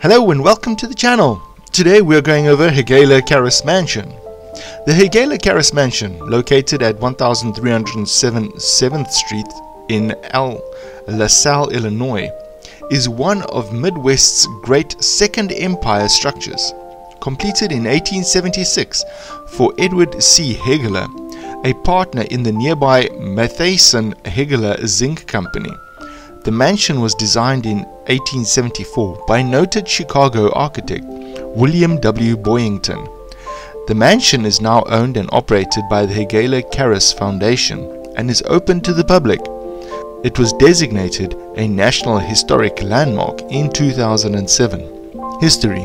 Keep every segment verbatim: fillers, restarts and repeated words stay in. Hello and welcome to the channel. Today we are going over Hegeler Carus Mansion. The Hegeler Carus Mansion, located at one thousand three hundred seven seventh Street in La Salle, Illinois, is one of Midwest's great Second Empire structures. Completed in eighteen seventy-six for Edward C. Hegeler, a partner in the nearby Matheson Hegeler Zinc Company. The mansion was designed in eighteen seventy-four by noted Chicago architect William W. Boyington. The mansion is now owned and operated by the Hegeler-Carus Foundation and is open to the public. It was designated a National Historic Landmark in two thousand seven. History.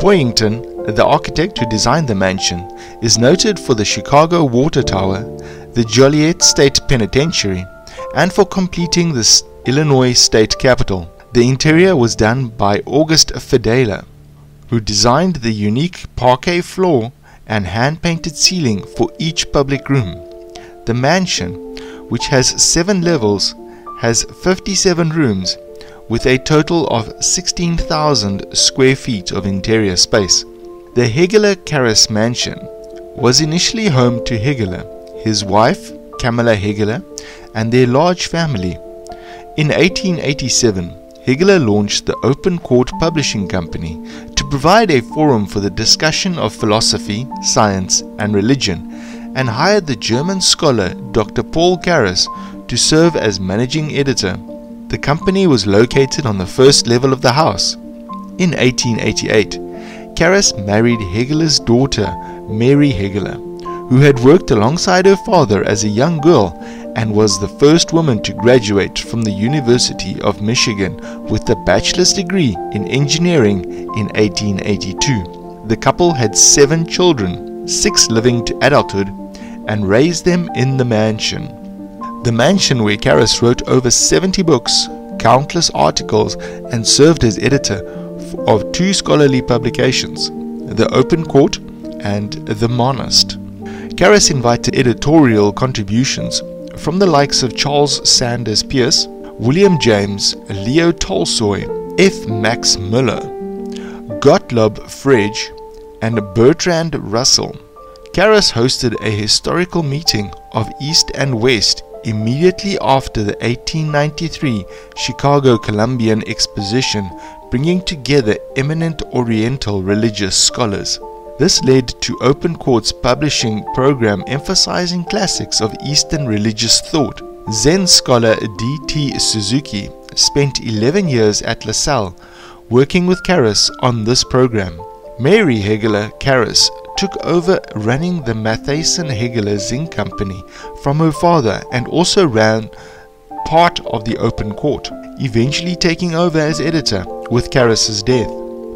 Boyington, the architect who designed the mansion, is noted for the Chicago Water Tower, the Joliet State Penitentiary, and for completing the Illinois State Capitol. The interior was done by August Fidela, who designed the unique parquet floor and hand-painted ceiling for each public room. The mansion, which has seven levels, has fifty-seven rooms, with a total of sixteen thousand square feet of interior space. The Hegeler-Carus Mansion was initially home to Hegeler, his wife, Camilla Hegeler, and their large family. In eighteen eighty-seven, Hegeler launched the Open Court Publishing Company to provide a forum for the discussion of philosophy, science, and religion, and hired the German scholar Doctor Paul Carus to serve as managing editor. The company was located on the first level of the house. In eighteen eighty-eight, Carus married Hegeler's daughter, Mary Hegeler, who had worked alongside her father as a young girl and was the first woman to graduate from the University of Michigan with a bachelor's degree in engineering in eighteen eighty-two. The couple had seven children, six living to adulthood, and raised them in the mansion. The mansion, where Carus wrote over seventy books, countless articles, and served as editor of two scholarly publications, The Open Court and The Monist. Carus invited editorial contributions from the likes of Charles Sanders Peirce, William James, Leo Tolstoy, F. Max Müller, Gottlob Frege, and Bertrand Russell. Carus hosted a historical meeting of East and West immediately after the eighteen ninety-three Chicago Columbian Exposition, bringing together eminent Oriental religious scholars. This led to Open Court's publishing program emphasizing classics of Eastern religious thought. Zen scholar D T Suzuki spent eleven years at La Salle working with Carus on this program. Mary Hegeler Carus took over running the Matheson Hegeler Zinc Company from her father and also ran part of the Open Court, eventually taking over as editor with Carus's death.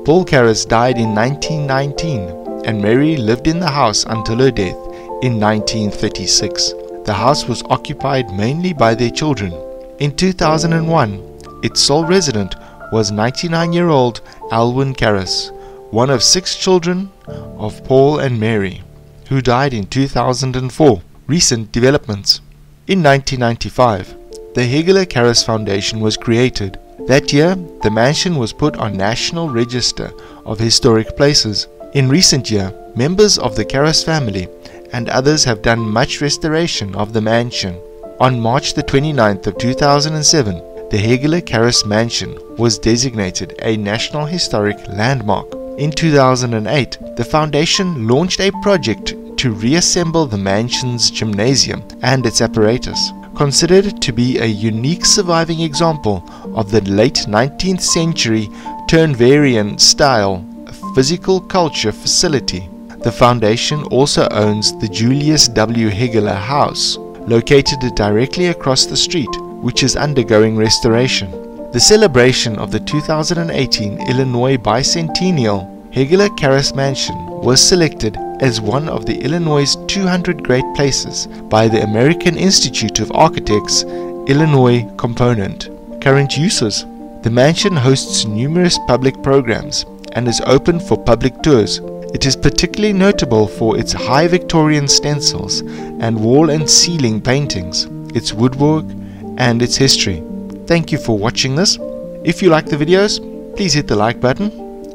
Paul Carus died in nineteen nineteen and Mary lived in the house until her death in nineteen thirty-six. The house was occupied mainly by their children. In two thousand one, its sole resident was ninety-nine-year-old Alwyn Carus, one of six children of Paul and Mary, who died in two thousand four. Recent developments. In nineteen ninety-five, the Hegeler-Carus Foundation was created. That year, the mansion was put on National Register of Historic Places. In recent years, members of the Carus family and others have done much restoration of the mansion. On March the twenty-ninth of two thousand seven, the Hegeler-Carus Mansion was designated a National Historic Landmark. In two thousand eight, the foundation launched a project to reassemble the mansion's gymnasium and its apparatus. Considered to be a unique surviving example of the late nineteenth century Turnverein style physical culture facility, the foundation also owns the Julius W. Hegeler House, located directly across the street, which is undergoing restoration. The celebration of the two thousand eighteen Illinois Bicentennial, Hegeler-Carus Mansion was selected as one of the Illinois' two hundred Great Places by the American Institute of Architects, Illinois component. Current uses. The mansion hosts numerous public programs and is open for public tours. It is particularly notable for its high Victorian stencils and wall and ceiling paintings, its woodwork, and its history. Thank you for watching this. If you like the videos, please hit the like button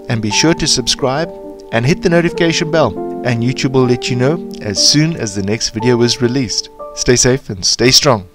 and be sure to subscribe and hit the notification bell, and YouTube will let you know as soon as the next video is released. Stay safe and stay strong.